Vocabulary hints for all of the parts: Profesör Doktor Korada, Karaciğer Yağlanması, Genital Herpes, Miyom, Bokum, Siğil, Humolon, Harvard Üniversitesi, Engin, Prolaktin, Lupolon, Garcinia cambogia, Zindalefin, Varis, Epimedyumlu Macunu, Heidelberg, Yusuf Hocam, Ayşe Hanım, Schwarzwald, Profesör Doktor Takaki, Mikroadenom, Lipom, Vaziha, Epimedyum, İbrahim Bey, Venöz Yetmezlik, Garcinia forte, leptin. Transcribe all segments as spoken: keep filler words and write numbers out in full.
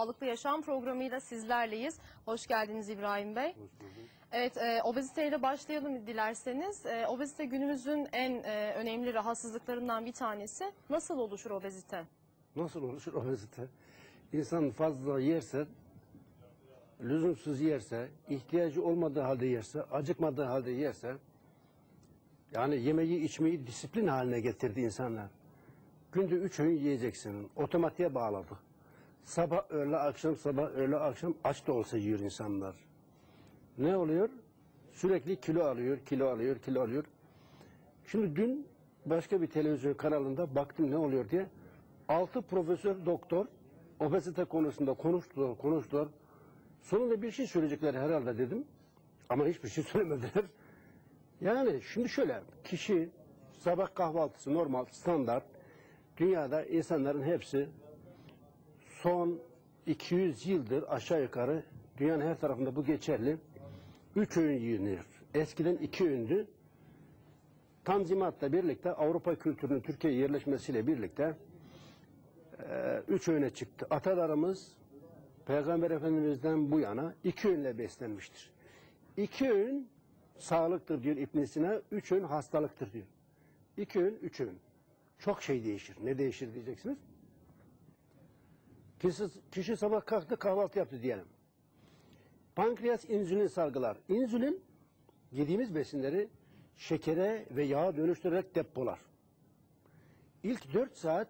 Sağlıklı Yaşam programıyla sizlerleyiz. Hoş geldiniz İbrahim Bey. Hoş bulduk. Evet, e, obeziteyle başlayalım dilerseniz. E, obezite günümüzün en e, önemli rahatsızlıklarından bir tanesi. Nasıl oluşur obezite? Nasıl oluşur obezite? İnsan fazla yerse, lüzumsuz yerse, ihtiyacı olmadığı halde yerse, acıkmadığı halde yerse, yani yemeği içmeyi disiplin haline getirdi insanlar. Günde üç öğün yiyeceksin. Otomatiğe bağladı. Sabah, öğle, akşam, sabah, öğle, akşam aç da olsa yiyor insanlar. Ne oluyor? Sürekli kilo alıyor, kilo alıyor, kilo alıyor. Şimdi dün başka bir televizyon kanalında baktım ne oluyor diye. Altı profesör doktor obezite konusunda konuştular, konuştular. Sonunda bir şey söyleyecekler herhalde dedim. Ama hiçbir şey söylemediler. Yani şimdi şöyle, kişi sabah kahvaltısı normal, standart. Dünyada insanların hepsi son iki yüz yıldır aşağı yukarı dünyanın her tarafında bu geçerli. Üç öğün yenir. Eskiden iki öğündü. Tanzimatla birlikte Avrupa kültürünün Türkiye'ye yerleşmesiyle birlikte e, üç öğüne çıktı. Atalarımız Peygamber Efendimiz'den bu yana iki öğünle beslenmiştir. İki öğün sağlıktır diyor İbn Sina, üç öğün hastalıktır diyor. İki öğün, üç öğün. Çok şey değişir. Ne değişir diyeceksiniz? Kişi, kişi sabah kalktı, kahvaltı yaptı diyelim. Pankreas insülin salgılar. İnsülin yediğimiz besinleri şekere ve yağa dönüştürerek depolar. İlk dört saat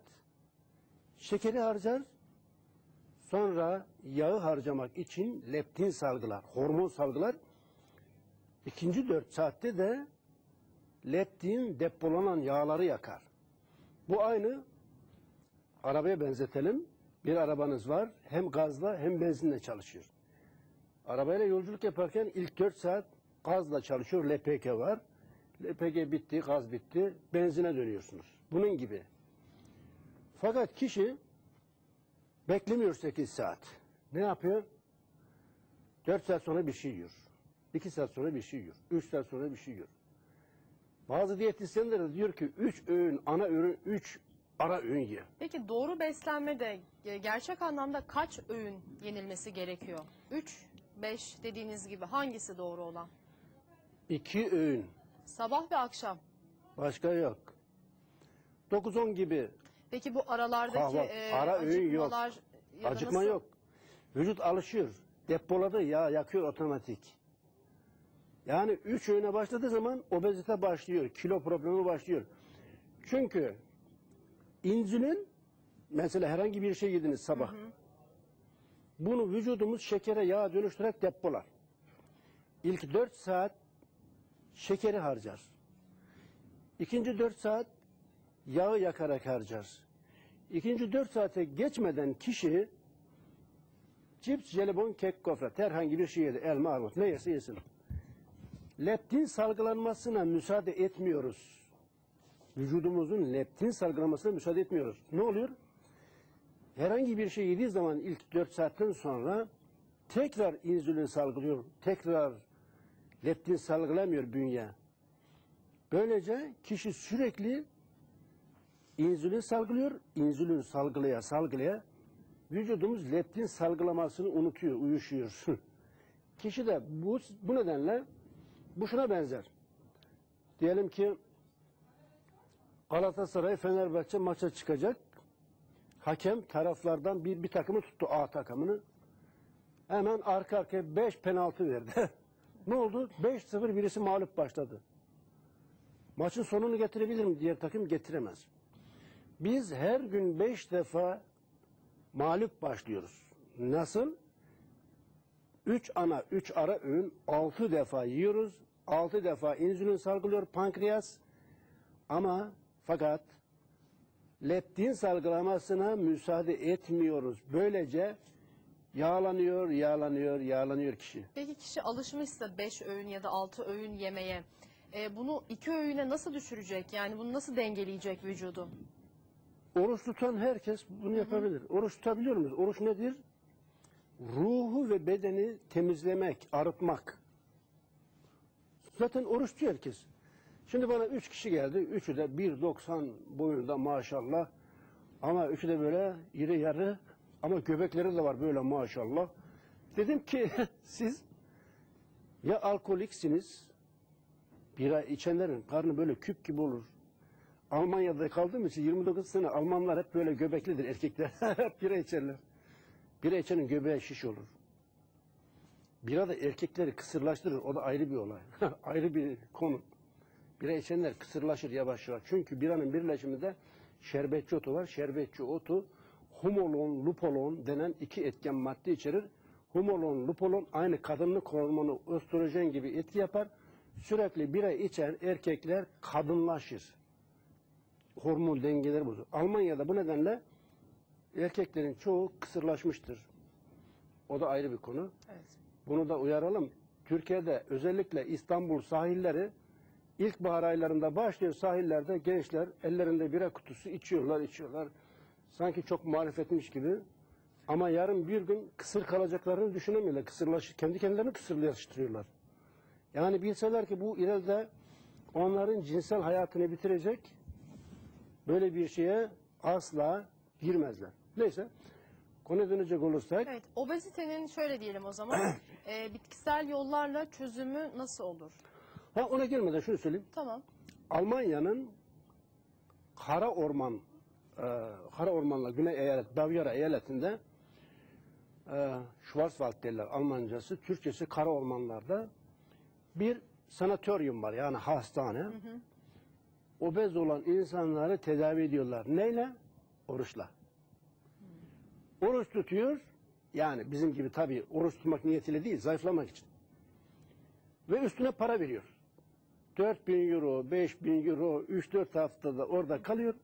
şekeri harcar, sonra yağı harcamak için leptin salgılar, hormon salgılar. İkinci dört saatte de leptin depolanan yağları yakar. Bu aynı arabaya benzetelim. Bir arabanız var, hem gazla hem benzinle çalışıyor. Arabayla yolculuk yaparken ilk dört saat gazla çalışıyor, L P G var. L P G bitti, gaz bitti, benzine dönüyorsunuz. Bunun gibi. Fakat kişi beklemiyor sekiz saat. Ne yapıyor? dört saat sonra bir şey yiyor. iki saat sonra bir şey yiyor. üç saat sonra bir şey yiyor. Bazı diyetisyenler de diyor ki üç öğün, ana öğün, üç ara öğün ye. Peki doğru beslenmede gerçek anlamda kaç öğün yenilmesi gerekiyor? üç, beş dediğiniz gibi hangisi doğru olan? iki öğün. Sabah ve akşam. Başka yok. dokuz on gibi. Peki bu aralardaki kahvaltı, e, ara öğün yok. Acıkma nasıl? Yok. Vücut alışıyor. Depoladı ya, yakıyor otomatik. Yani üç öğüne başladığı zaman obezite başlıyor. Kilo problemi başlıyor. Çünkü İnsülin, mesela herhangi bir şey yediniz sabah. Hı hı. Bunu vücudumuz şekere, yağa dönüştürerek depolar. İlk dört saat şekeri harcar. İkinci dört saat yağı yakarak harcar. İkinci dört saate geçmeden kişi cips, jelibon, kek, gofret, herhangi bir şey yedi, elma, armut, ne yerse yesin. Leptin salgılanmasına müsaade etmiyoruz. Vücudumuzun leptin salgılamasına müsaade etmiyoruz. Ne oluyor? Herhangi bir şey yediği zaman ilk dört saatten sonra tekrar insülin salgılıyor. Tekrar leptin salgılamıyor bünye. Böylece kişi sürekli insülin salgılıyor. İnsülin salgılaya salgılaya vücudumuz leptin salgılamasını unutuyor, uyuşuyor. Kişi de bu, bu nedenle bu şuna benzer. Diyelim ki Galatasaray Fenerbahçe maça çıkacak. Hakem taraflardan bir, bir takımı tuttu, A takımını. Hemen arka arkaya beş penaltı verdi. Ne oldu? beş sıfır birisi mağlup başladı. Maçın sonunu getirebilir mi? Diğer takım getiremez. Biz her gün beş defa mağlup başlıyoruz. Nasıl? üç ana, üç ara öğün altı defa yiyoruz. altı defa insülin salgılıyor pankreas. Ama fakat leptin salgılamasına müsaade etmiyoruz. Böylece yağlanıyor, yağlanıyor, yağlanıyor kişi. Peki kişi alışmışsa beş öğün ya da altı öğün yemeye, e, bunu iki öğüne nasıl düşürecek? Yani bunu nasıl dengeleyecek vücudu? Oruç tutan herkes bunu yapabilir. Hı hı. Oruç tutabiliyor muyuz? Oruç nedir? Ruhu ve bedeni temizlemek, arıtmak. Zaten oruç tutuyor herkes. Şimdi bana üç kişi geldi. Üçü de bir doksan boyunda maşallah. Ama üçü de böyle iri yarı Ama göbekleri de var böyle maşallah. Dedim ki siz ya alkoliksiniz, bira içenlerin karnı böyle küp gibi olur. Almanya'da kaldığım için yirmi dokuz sene Almanlar hep böyle göbeklidir erkekler. Hep bira içerler. Bira içenin göbeğe şiş olur. Bira da erkekleri kısırlaştırır. O da ayrı bir olay. Ayrı bir konu. Bira içenler kısırlaşır yavaş yavaş. Çünkü biranın birleşiminde şerbetçi otu var. Şerbetçi otu humolon, lupolon denen iki etken madde içerir. Humolon, lupolon aynı kadınlık hormonu östrojen gibi etki yapar. Sürekli bira içen erkekler kadınlaşır. Hormon dengeleri bozulur. Almanya'da bu nedenle erkeklerin çoğu kısırlaşmıştır. O da ayrı bir konu. Evet. Bunu da uyaralım. Türkiye'de özellikle İstanbul sahilleri ilkbahar aylarında başlıyor, sahillerde gençler ellerinde bira kutusu içiyorlar, içiyorlar. Sanki çok marifetmiş gibi. Ama yarın bir gün kısır kalacaklarını düşünemiyorlar. Kısırlaşır, kendi kendilerini kısırlaştırıyorlar. Yani bilseler ki bu ileride onların cinsel hayatını bitirecek, böyle bir şeye asla girmezler. Neyse, konuya dönecek olursak. Evet, obezitenin şöyle diyelim o zaman, e, bitkisel yollarla çözümü nasıl olur? Ha, ona girmeden şunu söyleyeyim. Tamam. Almanya'nın Kara Orman, e, Kara Orman'la Güney Eyalet, Bavyera Eyaleti'nde e, Schwarzwald derler Almancası, Türkçesi Kara Ormanlar'da bir sanatoryum var, yani hastane. Hı hı. Obez olan insanları tedavi ediyorlar. Neyle? Oruçla. Oruç tutuyor. Yani bizim gibi tabii oruç tutmak niyetiyle değil, zayıflamak için. Ve üstüne para veriyor. dört bin euro, beş bin euro, üç dört haftada orada kalıyor.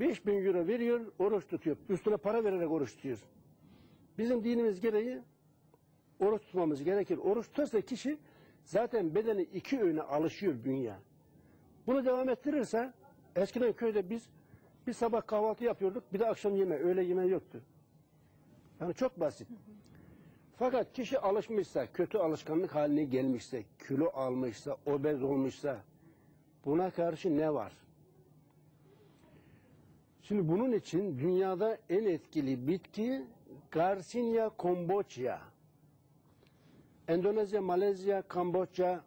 beş bin euro veriyor, oruç tutuyor. Üstüne para vererek oruç tutuyor. Bizim dinimiz gereği oruç tutmamız gerekir. Oruç tutarsa kişi zaten bedeni iki öğüne alışıyor bünye. Bunu devam ettirirse, eskiden köyde biz bir sabah kahvaltı yapıyorduk, bir de akşam yemeği, öğle yemeği yoktu. Yani çok basit. Fakat kişi alışmışsa, kötü alışkanlık haline gelmişse, kilo almışsa, obez olmuşsa, buna karşı ne var? Şimdi bunun için dünyada en etkili bitki Garcinia cambogia. Endonezya, Malezya, Kamboçya,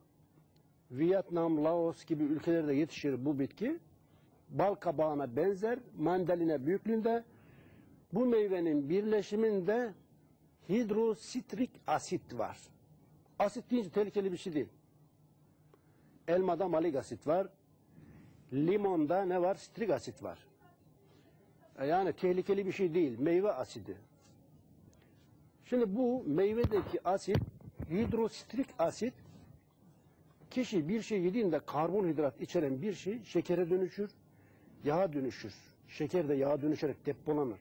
Vietnam, Laos gibi ülkelerde yetişir bu bitki. Bal kabağına benzer, mandalina büyüklüğünde. Bu meyvenin birleşiminde hidrositrik asit var. Asit deyince tehlikeli bir şey değil. Elmada malik asit var. Limonda ne var? Sitrik asit var. Yani tehlikeli bir şey değil. Meyve asidi. Şimdi bu meyvedeki asit, hidrositrik asit, kişi bir şey yediğinde karbonhidrat içeren bir şey şekere dönüşür, yağa dönüşür. Şeker de yağa dönüşerek depolanır.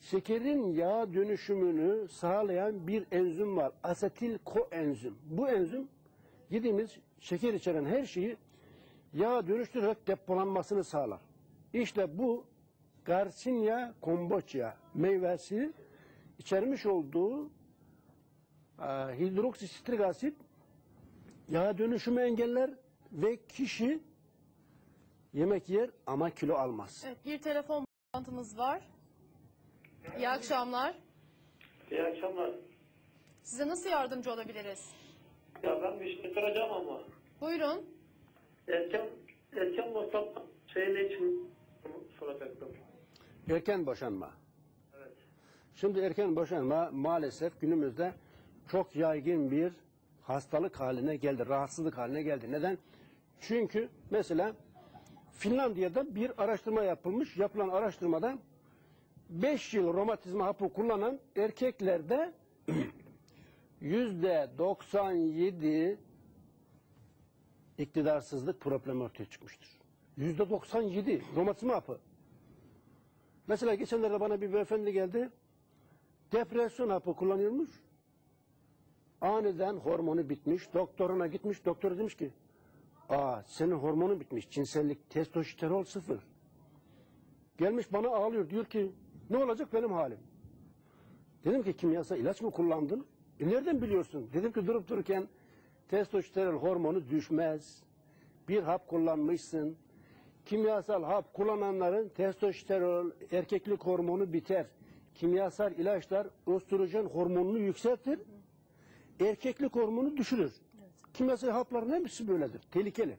Şekerin yağa dönüşümünü sağlayan bir enzim var. Asetil koenzim. Bu enzim yediğimiz şeker içeren her şeyi yağa dönüştürerek depolanmasını sağlar. İşte bu Garcinia cambogia meyvesi içermiş olduğu hidroksisitrik asit yağa dönüşümü engeller ve kişi yemek yer ama kilo almaz. Evet, bir telefon bağlantımız var. İyi akşamlar. İyi akşamlar. Size nasıl yardımcı olabiliriz? Ya ben bir şey soracağım ama. Buyurun. Erken, erken boşanma şeyle için soracaktım. Erken boşanma. Evet. Şimdi erken boşanma maalesef günümüzde çok yaygın bir hastalık haline geldi, rahatsızlık haline geldi. Neden? Çünkü mesela Finlandiya'da bir araştırma yapılmış. Yapılan araştırmada beş yıl romatizma hapı kullanan erkeklerde yüzde doksan yedi iktidarsızlık problemi ortaya çıkmıştır. yüzde doksan yedi romatizma hapı. Mesela geçenlerde bana bir beyefendi geldi. Depresyon hapı kullanıyormuş. Aniden hormonu bitmiş. Doktoruna gitmiş. Doktor demiş ki, aa senin hormonun bitmiş. Cinsellik, testosterol sıfır. Gelmiş bana ağlıyor. Diyor ki, ne olacak benim halim? Dedim ki, kimyasal ilaç mı kullandın? E nereden biliyorsun? Dedim ki, durup dururken testosterol hormonu düşmez. Bir hap kullanmışsın. Kimyasal hap kullananların testosterol, erkeklik hormonu biter. kimyasal ilaçlar östrojen hormonunu yükseltir, erkeklik hormonunu düşürür. Evet. Kimyasal hapların hepsi böyledir, tehlikeli.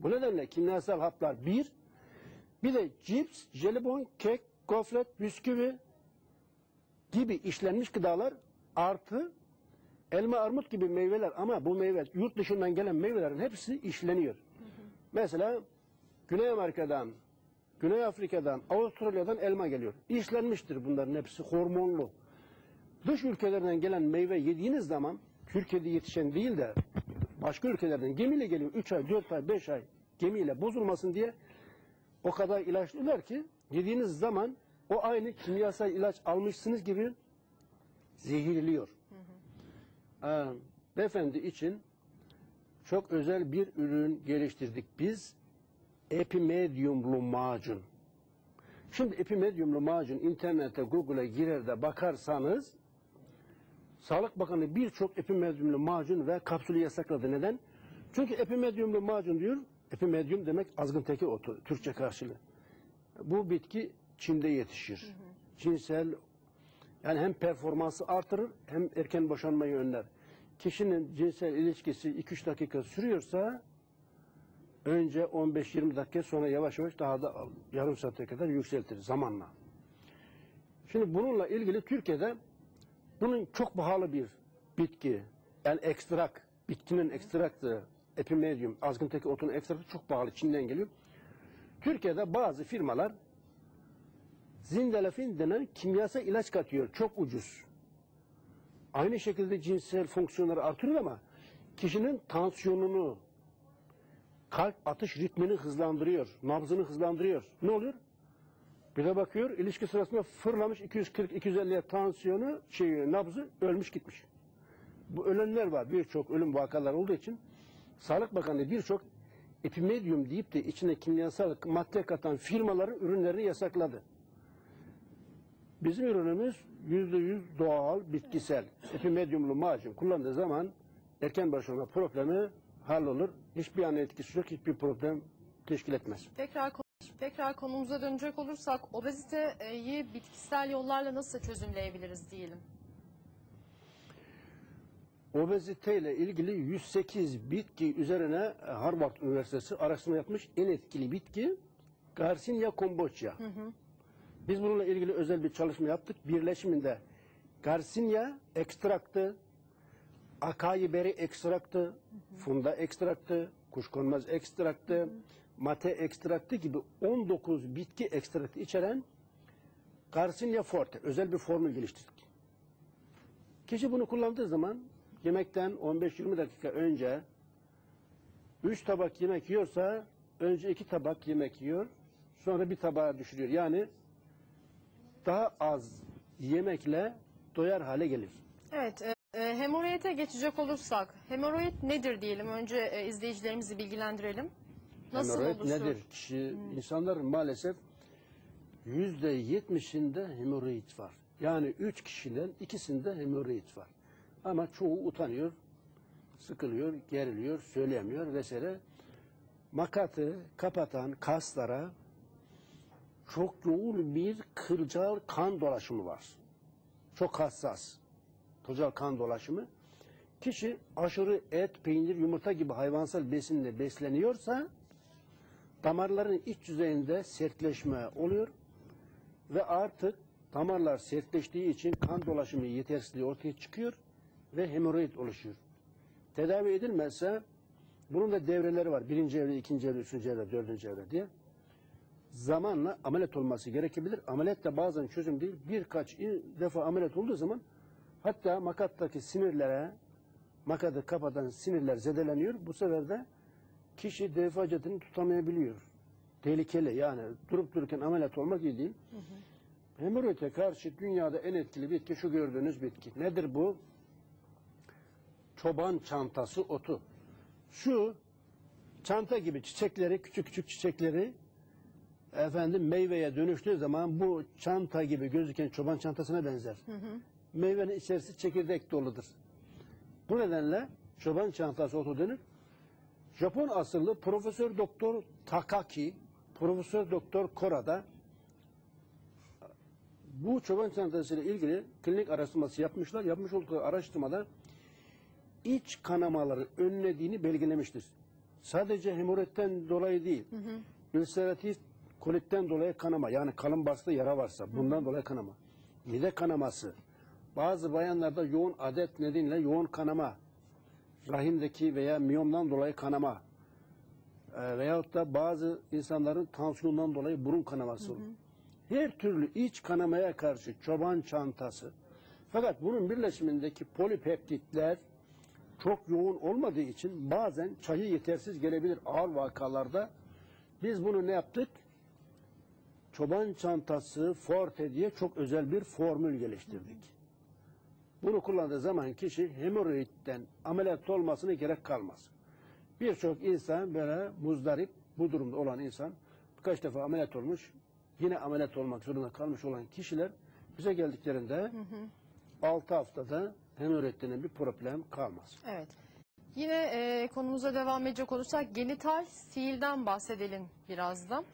Bu nedenle kimyasal haplar bir, bir de cips, jelibon, kek, gofret, bisküvi gibi işlenmiş gıdalar artı elma, armut gibi meyveler, ama bu meyve yurt dışından gelen meyvelerin hepsi işleniyor. Hı hı. Mesela Güney Amerika'dan, Güney Afrika'dan, Avustralya'dan elma geliyor. İşlenmiştir bunların hepsi, hormonlu. Dış ülkelerden gelen meyve yediğiniz zaman, Türkiye'de yetişen değil de başka ülkelerden gemiyle geliyor. üç ay, dört ay, beş ay gemiyle bozulmasın diye o kadar ilaçlıyorlar ki yediğiniz zaman o aynı kimyasal ilaç almışsınız gibi zehirliyor. Hı hı. Ee, beyefendi için çok özel bir ürün geliştirdik biz. Epimedyumlu macun. Şimdi epimedyumlu macun internete, Google'a girer de bakarsanız, Sağlık Bakanı birçok epimedyumlu macun ve kapsülü yasakladı. Neden? Çünkü epimedyumlu macun diyor, epimedyum demek azgınteki otu, Türkçe karşılığı. Bu bitki Çin'de yetişir. Hı hı. Cinsel, yani hem performansı artırır hem erken boşanmayı önler. Kişinin cinsel ilişkisi iki üç dakika sürüyorsa, önce on beş yirmi dakika, sonra yavaş yavaş daha da yarım saate kadar yükseltir zamanla. Şimdi bununla ilgili Türkiye'de bunun çok pahalı bir bitki, yani ekstrak, bitkinin ekstraktı, epimedyum, azgıntaki otun ekstraktı çok pahalı, Çin'den geliyor. Türkiye'de bazı firmalar Zindalefin denen kimyasal ilaç katıyor, çok ucuz. Aynı şekilde cinsel fonksiyonları artırıyor ama kişinin tansiyonunu, kalp atış ritmini hızlandırıyor, nabzını hızlandırıyor. Ne oluyor? Bir de bakıyor, ilişki sırasında fırlamış iki yüz kırk iki yüz elliye tansiyonu, şey, nabzı, ölmüş gitmiş. Bu ölenler var, birçok ölüm vakaları olduğu için Sağlık Bakanlığı birçok epimedyum deyip de içine kimyasal madde katan firmaların ürünlerini yasakladı. Bizim ürünümüz yüzde yüz doğal, bitkisel. Epimedyumlu macun kullandığı zaman erken boşanma problemi hallolur. Hiçbir an etkisi yok, hiçbir problem teşkil etmez. Tekrar, tekrar konumuza dönecek olursak, obeziteyi bitkisel yollarla nasıl çözümleyebiliriz diyelim? Obeziteyle ilgili yüz sekiz bitki üzerine Harvard Üniversitesi araştırma yapmış. En etkili bitki Garcinia cambogia. Hı hı. Biz bununla ilgili özel bir çalışma yaptık. Birleşiminde Garcinia ekstraktı, akai beri ekstraktı, hı hı. funda ekstraktı, kuşkonmaz ekstraktı, hı hı. mate ekstraktı gibi on dokuz bitki ekstraktı içeren Garcinia forte özel bir formül geliştirdik. Kişi bunu kullandığı zaman yemekten on beş yirmi dakika önce üç tabak yemek yiyorsa önce iki tabak yemek yiyor, sonra bir tabağa düşürüyor. Yani daha az yemekle doyar hale gelir. Evet. E E, hemoroide geçecek olursak, hemoroid nedir diyelim, önce e, izleyicilerimizi bilgilendirelim. Nasıl hemoroid oluşur? Nedir? Kişi, hmm. İnsanların maalesef yüzde yetmişinde hemoroid var. Yani üç kişiden ikisinde hemoroid var. Ama çoğu utanıyor, sıkılıyor, geriliyor, söyleyemiyor vesaire. Makatı kapatan kaslara çok yoğun bir kılcal kan dolaşımı var. Çok hassas. Kılcal kan dolaşımı. Kişi aşırı et, peynir, yumurta gibi hayvansal besinle besleniyorsa damarların iç yüzeyinde sertleşme oluyor ve artık damarlar sertleştiği için kan dolaşımı yetersizliği ortaya çıkıyor ve hemoroid oluşuyor. Tedavi edilmezse bunun da devreleri var. Birinci evre, ikinci evre, üçüncü evre, dördüncü evre diye. Zamanla ameliyat olması gerekebilir. Ameliyat da bazen çözüm değil. Birkaç defa ameliyat olduğu zaman hatta makattaki sinirlere, makatı kapatan sinirler zedeleniyor. Bu sefer de kişi defacetini tutamayabiliyor. Tehlikeli, yani durup dururken ameliyat olmak iyi değil. Hemoroide karşı dünyada en etkili bitki şu gördüğünüz bitki. Nedir bu? Çoban çantası otu. Şu çanta gibi çiçekleri, küçük küçük çiçekleri efendim meyveye dönüştüğü zaman bu çanta gibi gözüken çoban çantasına benzer. Hı hı. Meyvenin içerisi çekirdek doludur. Bu nedenle çoban çantası otu denir. Japon asıllı Profesör Doktor Takaki, Profesör Doktor Korada bu çoban çantası ile ilgili klinik araştırması yapmışlar. Yapmış oldukları araştırmada iç kanamaları önlediğini belgelemiştir. Sadece hemoroidten dolayı değil, ülseratif kolitten dolayı kanama, yani kalın bastı yara varsa bundan hı hı. dolayı kanama, mide kanaması, bazı bayanlarda yoğun adet nedeniyle yoğun kanama, rahimdeki veya miyomdan dolayı kanama e, veyahut da bazı insanların tansiyondan dolayı burun kanaması hı hı. olur. Her türlü iç kanamaya karşı çoban çantası. Fakat bunun birleşimindeki polipeptitler çok yoğun olmadığı için bazen çayı yetersiz gelebilir ağır vakalarda. Biz bunu ne yaptık? Çoban çantası forte diye çok özel bir formül geliştirdik. Bunu kullandığı zaman kişi hemoroidden ameliyat olmasına gerek kalmaz. Birçok insan böyle muzdarip, bu durumda olan insan birkaç defa ameliyat olmuş, yine ameliyat olmak zorunda kalmış olan kişiler bize geldiklerinde hı hı. altı haftada hemoroidden bir problem kalmaz. Evet. Yine e, konumuza devam edecek olursak genital siğilden bahsedelim biraz da.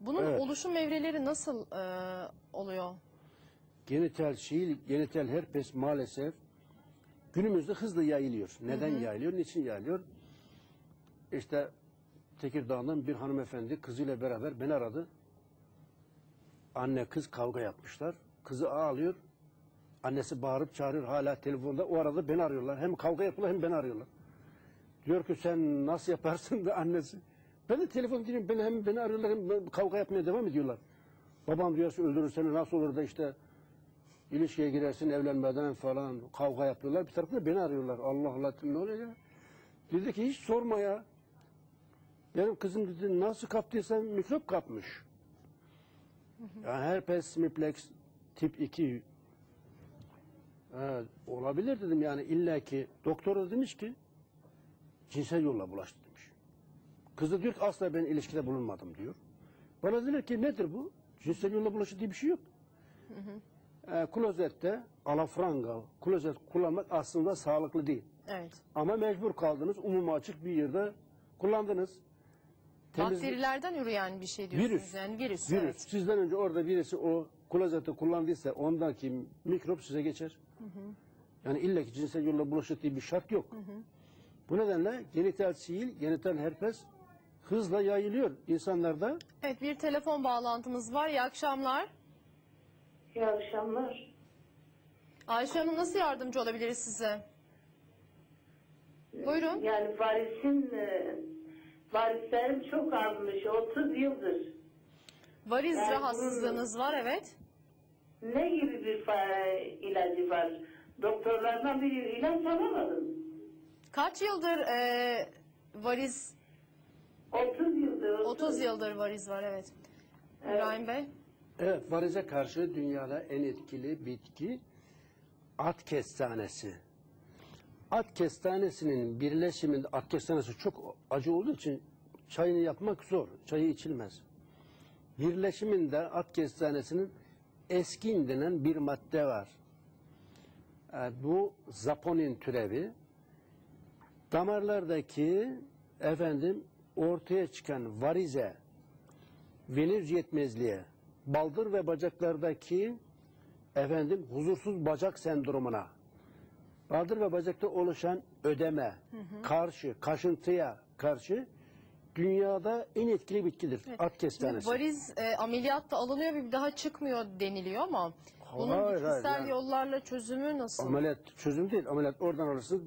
Bunun evet. oluşum evreleri nasıl e, oluyor? Genital siğil, genital herpes maalesef günümüzde hızlı yayılıyor. Neden hı hı. yayılıyor, niçin yayılıyor? İşte Tekirdağ'dan bir hanımefendi kızıyla beraber beni aradı. Anne kız kavga yapmışlar. Kızı ağlıyor. Annesi bağırıp çağırıyor hala telefonda. O arada beni arıyorlar. Hem kavga yapıyorlar hem beni arıyorlar. Diyor ki sen nasıl yaparsın da annesi. Ben de telefon dinliyorum. Beni, hem beni arıyorlar hem kavga yapmaya devam ediyorlar. Babam diyorsa öldürür seni nasıl olur da işte ilişkiye girersin evlenmeden falan kavga yapıyorlar. Bir tarafta beni arıyorlar. Allah Allah ne oluyor ya. Dedi ki hiç sorma ya. Benim kızım dedi nasıl kaptıysan mikrop kapmış. Yani herpes miplex tip iki evet, olabilir dedim yani illaki doktor da demiş ki cinsel yolla bulaştı demiş. Kız da diyor ki asla ben ilişkide bulunmadım diyor. Bana dediler ki nedir bu? Cinsel yolla bulaşı diye bir şey yok. Hı hı. E, klozette alafranga, klozet kullanmak aslında sağlıklı değil. Evet. Ama mecbur kaldınız, umuma açık bir yerde kullandınız. Temizlik. Bakterilerden üreyen bir şey diyorsunuz virüs, yani virüs. Virüs. Evet. Sizden önce orada birisi o klozeti kullandıysa ondaki mikrop size geçer. Hı hı. Yani illa ki cinsel yolla bulaşır diye bir şart yok. Hı hı. Bu nedenle genital siğil, genital herpes hızla yayılıyor insanlarda. Evet bir telefon bağlantımız var. İyi akşamlar. İyi akşamlar. Ayşe Hanım nasıl yardımcı olabiliriz size? Buyurun. Yani varisin... Varislerim çok azmış, otuz yıldır. Varis yani rahatsızlığınız var, evet. Ne gibi bir ilacı var? Doktorlardan bir ilaç alamadım. Kaç yıldır e, variz? otuz yıldır. otuz yıldır variz var, evet. evet. İbrahim Bey? Evet, varize karşı dünyada en etkili bitki at kestanesi. At kestanesinin birleşiminde, at kestanesi çok acı olduğu için çayını yapmak zor, çayı içilmez. Birleşiminde at kestanesinin eskin denen bir madde var. Yani bu zaponin türevi. Damarlardaki efendim ortaya çıkan varize, venöz yetmezliğe, baldır ve bacaklardaki efendim huzursuz bacak sendromuna, baldır ve bacakta oluşan ödeme, hı hı. karşı, kaşıntıya karşı dünyada en etkili bitkidir. Evet. At kestanesi. Variz e, ameliyatta alınıyor ve bir daha çıkmıyor deniliyor ama bunun hayır, bitkisel hayır, yani. yollarla çözümü nasıl? Ameliyat çözüm değil. Ameliyat oradan alırsın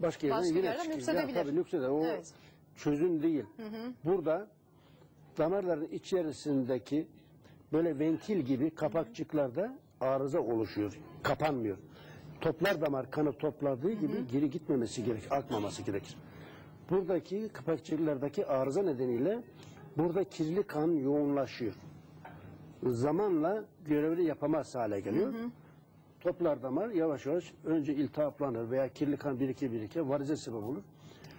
başka yerden başka yine çıkıyor. Nüksedebilir. Tabii nüksede. O evet. çözüm değil. Hı hı. Burada damarların içerisindeki böyle ventil gibi kapakçıklarda arıza oluşuyor. Kapanmıyor. Toplar damar kanı topladığı gibi hı hı. geri gitmemesi gerekir, akmaması gerekir. Buradaki kapakçıklardaki arıza nedeniyle burada kirli kan yoğunlaşıyor. Zamanla görevini yapamaz hale geliyor. Hı hı. Toplar damar yavaş yavaş önce iltihaplanır veya kirli kan birike birike varize sebep olur.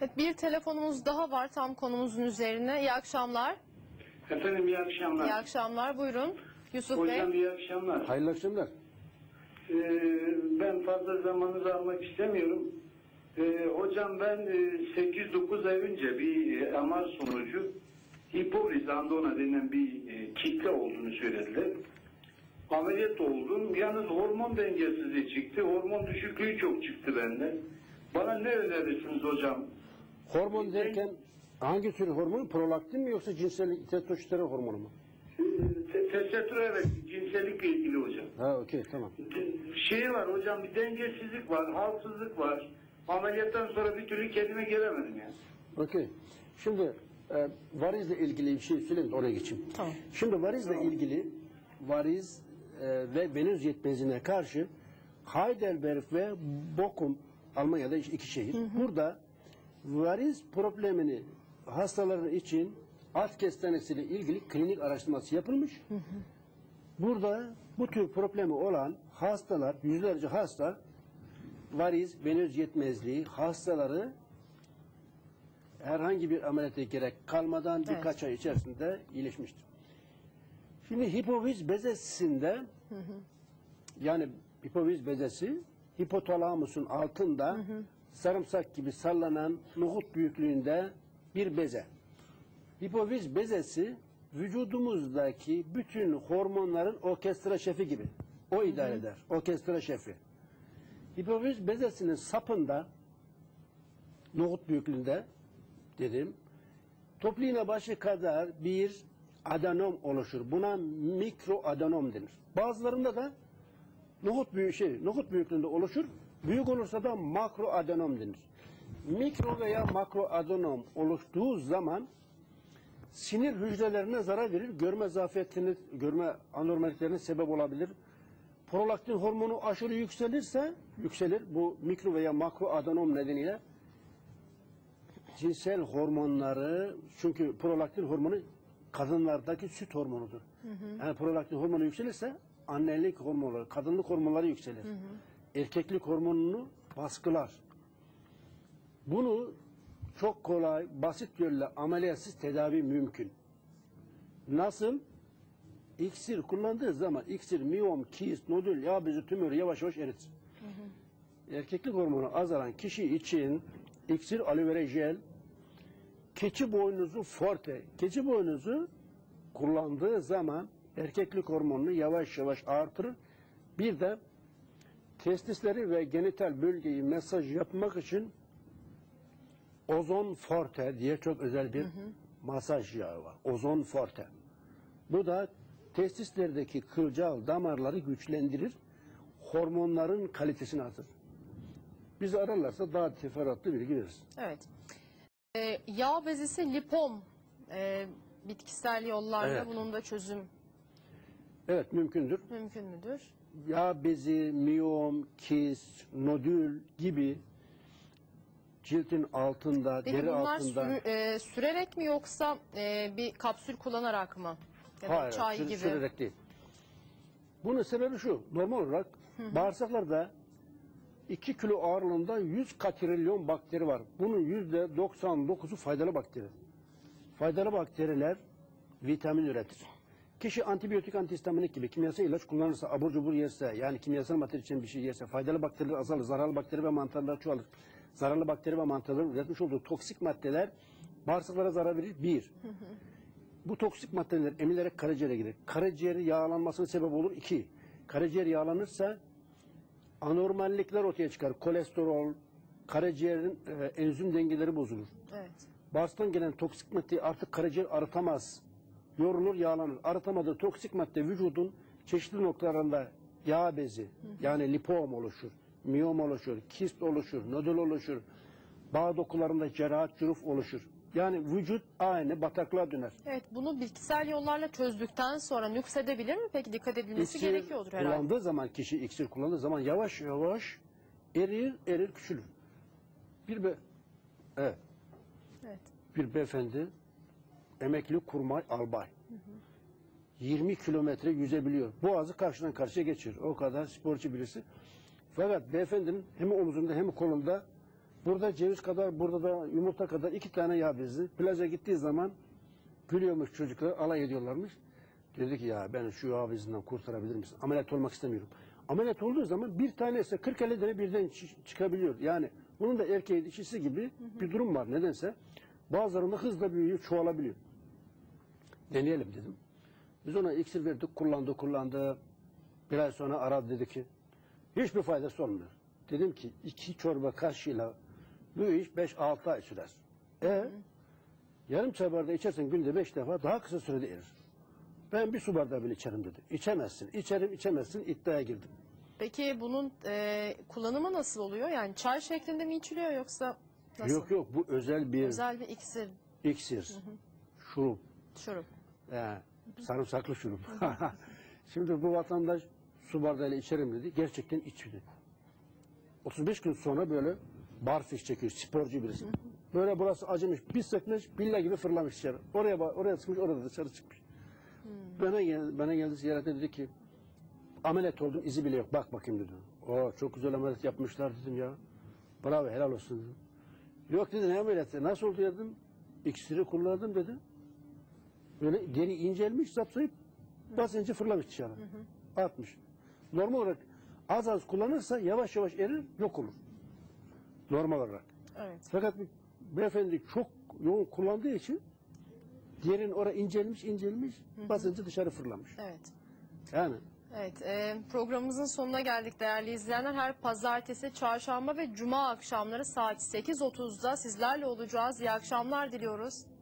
Evet, bir telefonumuz daha var tam konumuzun üzerine. İyi akşamlar. Efendim iyi akşamlar. İyi akşamlar buyurun. Yusuf Hocam, Bey. Hocam iyi akşamlar. Hayırlı akşamlar. Ben fazla zamanınızı almak istemiyorum. Hocam ben sekiz dokuz ay önce bir M R sonucu hipovrizandona denen bir kitle olduğunu söylediler. ameliyat oldum. Yalnız hormon dengesizliği çıktı. Hormon düşüklüğü çok çıktı bende. Bana ne önerirsiniz hocam? Hormon derken hangi tür hormonu? Prolaktin mi yoksa cinsellik testosteron hormonu mu? Testosteron, evet, cinsellikle ilgili hocam. Ha, okey, tamam. Şey var hocam, bir dengesizlik var, halsızlık var. Ameliyattan sonra bir türlü kendime gelemedim yani. Okey. Şimdi e, varizle ilgili bir şey söyleyeyim, oraya geçeyim. Tamam. Şimdi varizle tamam. ilgili variz e, ve venöz yetmezliğine karşı Heidelberg ve Bokum, Almanya'da iki şehir. Hı hı. Burada variz problemini hastaların için alt kestanesiyle ilgili klinik araştırması yapılmış. Hı hı. Burada bu tür problemi olan hastalar, yüzlerce hasta, variz, venöz yetmezliği hastaları herhangi bir ameliyata gerek kalmadan evet. birkaç ay içerisinde iyileşmiştir. Şimdi hipofiz bezesinde hı hı. yani hipofiz bezesi hipotalamusun altında hı hı. sarımsak gibi sallanan nohut büyüklüğünde bir beze. Hipofiz bezesi vücudumuzdaki bütün hormonların orkestra şefi gibi. O idare hı hı. eder. Orkestra şefi. Hipofiz bezesinin sapında nohut büyüklüğünde dedim. Toplu iğne başı kadar bir adenom oluşur. Buna mikroadenom denir. Bazılarında da nohut büyüğü şey, nohut büyüklüğünde oluşur. Büyük olursa da makroadenom denir. Mikro veya makroadenom oluştuğu zaman sinir hücrelerine zarar verir. Görme zafiyetini, görme anormalliklerine sebep olabilir. Prolaktin hormonu aşırı yükselirse yükselir. Bu mikro veya makroadenom nedeniyle cinsel hormonları, çünkü prolaktin hormonu kadınlardaki süt hormonudur. Hı hı. Yani prolaktin hormonu yükselirse annelik hormonları, kadınlık hormonları yükselir. Hı hı. Erkeklik hormonunu baskılar. Bunu çok kolay, basit yölle ameliyatsız tedavi mümkün. Nasıl? İksir kullandığı zaman iksir, miyom, kist, nodül, yağ bezi, tümörü yavaş yavaş eritir. Hı hı. Erkeklik hormonu azalan kişi için iksir, aloe vera jel, keçi boynuzu forte. Keçi boynuzu kullandığı zaman erkeklik hormonunu yavaş yavaş artırır. Bir de testisleri ve genital bölgeyi masaj yapmak için ozon forte diye çok özel bir hı hı. masaj yağı var. Ozon forte. Bu da testislerdeki kılcal damarları güçlendirir. Hormonların kalitesini artırır. Bizi ararlarsa daha teferruatlı bilgi veririz. Evet. Ee, yağ bezisi lipom ee, bitkisel yollarla evet. bunun da çözüm. Evet, mümkündür. Mümkün müdür? Yağ bezi, miyom, kist, nodül gibi ciltin altında, peki deri altında. Peki bunlar sür, e, sürerek mi yoksa e, bir kapsül kullanarak mı? Ya hayır, çay sü gibi. Sürerek değil. Bunun sebebi şu, normal olarak bağırsaklarda iki kilo ağırlığında yüz katrilyon bakteri var. Bunun yüzde doksan dokuzu faydalı bakteri. Faydalı bakteriler vitamin üretir. Kişi antibiyotik, antihistaminik gibi kimyasal ilaç kullanırsa, abur cubur yerse, yani kimyasal madde için bir şey yerse faydalı bakteriler azalır, zararlı bakteri ve mantarlar çoğalır. Zararlı bakteri ve mantarların üretmiş olduğu toksik maddeler bağırsaklara zarar verir. Bir, hı hı. bu toksik maddeler emilerek karaciğere gider. Karaciğeri yağlanmasına sebep olur. İki, karaciğer yağlanırsa anormallikler ortaya çıkar. Kolesterol, karaciğerin e, enzim dengeleri bozulur. Evet. Bağırsaktan gelen toksik maddeyi artık karaciğer arıtamaz. Yorulur, yağlanır. Arıtamadığı toksik madde vücudun çeşitli noktalarında yağ bezi, hı hı. yani lipom oluşur, miyom oluşur, kist oluşur, nodül oluşur, bağ dokularında cerrahat, cüruf oluşur. Yani vücut aynı bataklığa döner. Evet, bunu bitkisel yollarla çözdükten sonra nüksedebilir mi? Peki dikkat edilmesi iksir gerekiyordur herhalde. Kullandığı zaman kişi, iksir kullandığı zaman yavaş yavaş erir, erir, küçülür. Bir be... Evet. Evet. Bir beyefendi, emekli kurmay albay. Hı hı. yirmi kilometre yüzebiliyor. Boğazı karşıdan karşıya geçiyor. O kadar sporcu birisi. Fakat beyefendinin hem omzunda hem kolunda burada ceviz kadar, burada da yumurta kadar iki tane yağ bezi. Plaja gittiği zaman gülüyormuş çocuklar, alay ediyorlarmış. Dedi ki ya ben şu yağ bezinden kurtarabilir misin? Ameliyat olmak istemiyorum. Ameliyat olduğu zaman bir tane ise kırk elli lira birden çıkabiliyor. Yani bunun da erkeği dişisi gibi hı hı. bir durum var nedense. Bazılarında hızla büyüyor, çoğalabiliyor. Deneyelim dedim. Biz ona iksir verdik, kullandı, kullandı. Bir ay sonra aradı, dedi ki hiçbir faydası olmuyor. Dedim ki iki çorba kaşığıyla bu iş beş altı ay sürer. E yarım çay bardağı içersen günde beş defa daha kısa sürede erir. Ben bir su bardağı bile içerim dedi. İçemezsin. İçerim içemezsin iddiaya girdim. Peki bunun e, kullanımı nasıl oluyor? Yani çay şeklinde mi içiliyor yoksa nasıl? Yok yok, bu özel bir... Özel bir iksir. İksir. Hı hı. Şurup. Şurup. Ee, sarımsaklı şurup. Şimdi bu vatandaş su bardağıyla içerim dedi. Gerçekten içti. otuz beş gün sonra böyle barfiş çekiyor. Sporcu birisi. Hı hı. Böyle burası acımış. Bir sıkmış. Billa gibi fırlamış içeri. Oraya oraya sıkmış. Orada dışarı çıkmış. Hı. Bana, gel, bana geldi ziyarete, dedi ki ameliyat oldum, izi bile yok. Bak bakayım dedim. Oo, çok güzel ameliyat yapmışlar dedim ya. Bravo, helal olsun dedim. Yok dedi, ne ameliyatı? Nasıl oldu dedim. İksiri kullandım dedi. Böyle geri incelmiş, sapsayıp basıncı fırlamış dışarı. Hı hı. Atmış. Normal olarak az az kullanırsa yavaş yavaş erir, yok olur. Normal olarak. Evet. Fakat beyefendi çok yoğun kullandığı için yerin oraya incelmiş incelmiş, hı hı. basıncı dışarı fırlamış. Evet. Yani. Evet, e, programımızın sonuna geldik değerli izleyenler. Her pazartesi, çarşamba ve cuma akşamları saat sekiz otuzda sizlerle olacağız. İyi akşamlar diliyoruz.